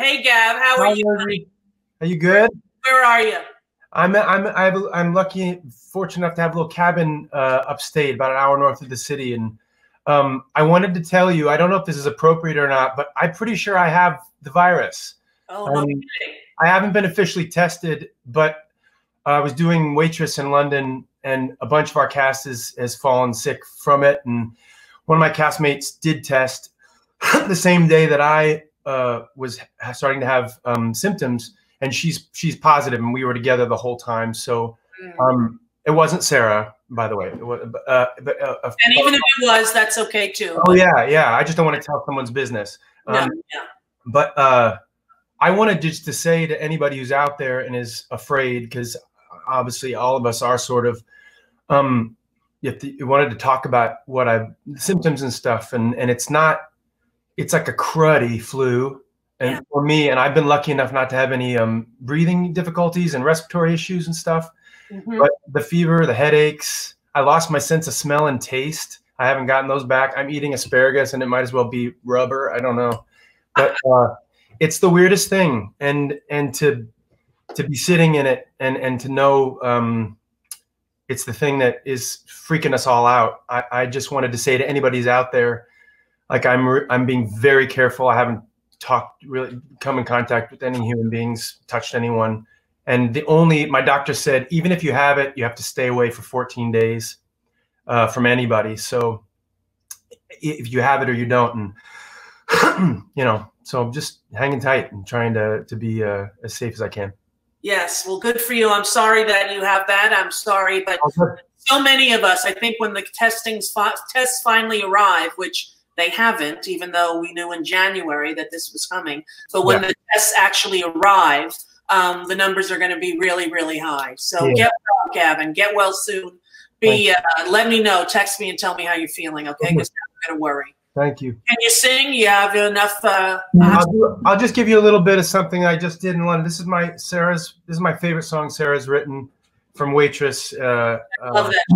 Hey, Gav, how are you? Are you good? Where are you? I'm lucky, fortunate enough to have a little cabin upstate, about an hour north of the city, and I wanted to tell you, I don't know if this is appropriate or not, but I'm pretty sure I have the virus. Oh, okay. I haven't been officially tested, but I was doing Waitress in London, and a bunch of our cast has fallen sick from it, and one of my castmates did test the same day that I was starting to have symptoms, and she's positive, and we were together the whole time. So it wasn't Sarah, by the way. It was, and even if it was, that's okay too. Oh yeah, yeah. I just don't want to tell someone's business. Yeah. But I wanted just to say to anybody who's out there and is afraid, because obviously all of us are sort of. You wanted to talk about what symptoms and stuff, and it's not. It's like a cruddy flu. And yeah. For me, and I've been lucky enough not to have any breathing difficulties and respiratory issues and stuff. Mm-hmm. But the fever, the headaches, I lost my sense of smell and taste. I haven't gotten those back. I'm eating asparagus and it might as well be rubber. I don't know. But it's the weirdest thing. And to be sitting in it and to know it's the thing that is freaking us all out. I just wanted to say to anybody who's out there, like I'm being very careful. I haven't come in contact with any human beings, touched anyone. And my doctor said, even if you have it, you have to stay away for 14 days from anybody. So if you have it or you don't, and you know, so I'm just hanging tight and trying to be as safe as I can. Yes. Well, good for you. I'm sorry that you have that. I'm sorry, but so many of us, I think when the tests finally arrive, which they haven't, even though we knew in January that this was coming. But when the tests actually arrive, the numbers are going to be really, really high. So get well, Gavin. Get well soon. Let me know. Text me and tell me how you're feeling, okay? Because I'm going to worry. Thank you. Can you sing? You have enough? I'll just give you a little bit of something I just did in London. This is my favorite song Sarah's written from Waitress. I love that.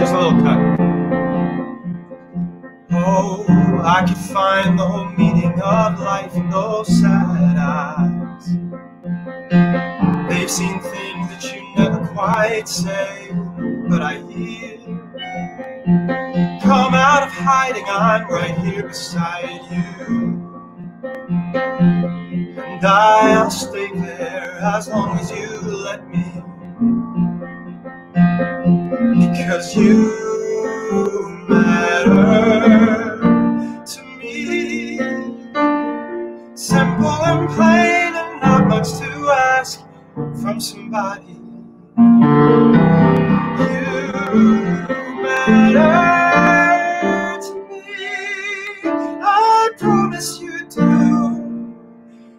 Just a little cut. Oh, I could find the whole meaning of life in those sad eyes. They've seen things that you never quite say, but I hear. Come out of hiding, I'm right here beside you. And I'll stay there as long as you let me. Because you matter to me, simple and plain, and not much to ask from somebody. You matter to me, I promise you do.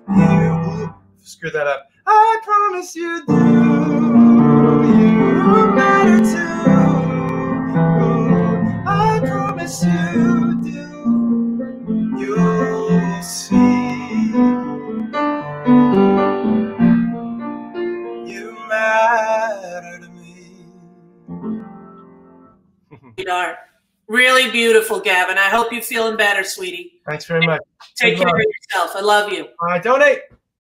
You screw that up. I promise you do. You matter too. I promise you do. You'll see. You matter to me. You are really beautiful, Gavin. I hope you're feeling better, sweetie. Thanks very much. Take care of yourself. I love you. All right, donate.